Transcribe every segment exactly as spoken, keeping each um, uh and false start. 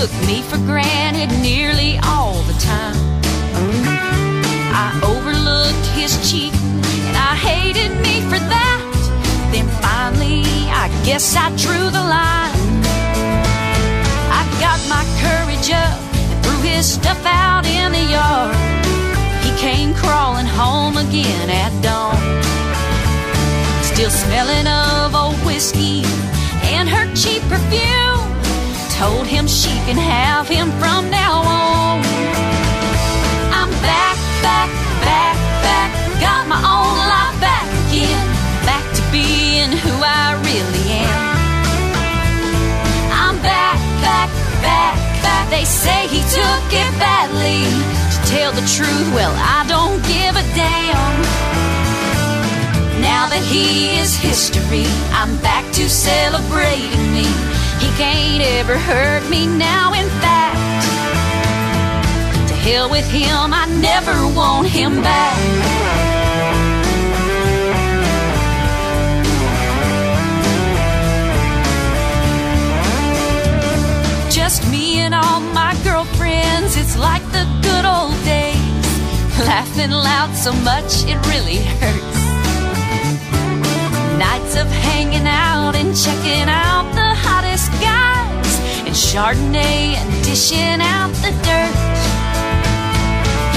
took me for granted nearly all the time. I overlooked his cheating, and I hated me for that. Then finally, I guess I drew the line. I got my courage up and threw his stuff out in the yard. He came crawling home again at dawn, still smelling of old whiskey and her cheap perfume. Told him she can have him from now on. I'm back, back, back, back. Got my own life back again. Back to being who I really am. I'm back, back, back, back. They say he took it badly. To tell the truth, well, I don't give a damn. Now that he is history, I'm back to celebrating me. He can't ever hurt me now, in fact. To hell with him, I never want him back. Just me and all my girlfriends, it's like the good old days. Laughing loud so much it really hurts. Nights of hanging out and checking out the hottest guys, and Chardonnay and dishing out the dirt.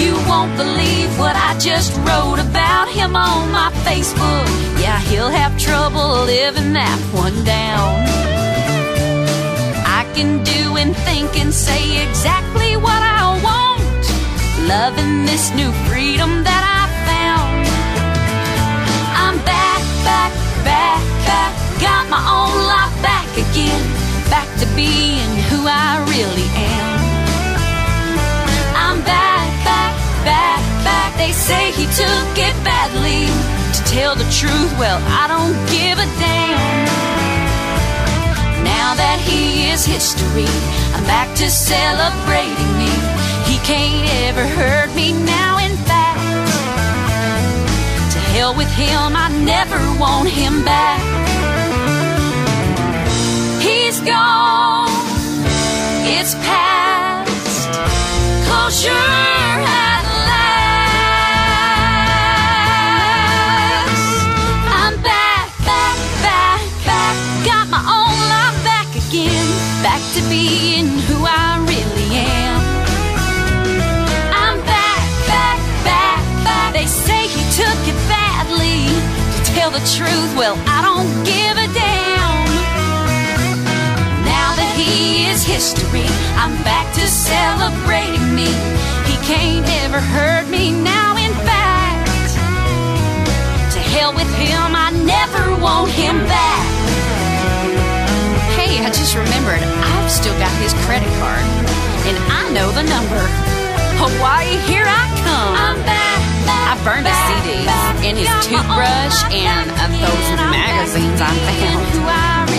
You won't believe what I just wrote about him on my Facebook. Yeah, he'll have trouble living that one down. I can do and think and say exactly what I want, loving this new freedom that I found. I'm back, back, back, back. Got my own life back again. Back to being who I really am. I'm back, back, back, back. They say he took it badly. To tell the truth, well, I don't give a damn. Now that he is history, I'm back to celebrating me. He can't ever hurt me now, in fact. To hell with him, I never want him back. He's gone, it's past, closure at last. I'm back, back, back, back. Got my own life back again. Back to being who I really am. I'm back, back, back, back. They say he took it badly. To tell the truth, well, I don't give a damn. Now that he is history, I'm back to celebrating me. He can't ever hurt me now, in fact. To hell with him, I never want him back. Hey, I just remembered, I've still got his credit card, and I know the number. Hawaii, here I come. I'm back, back, I burned back, his C Ds back, and his toothbrush and uh, those I'm magazines I found.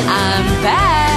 I'm back.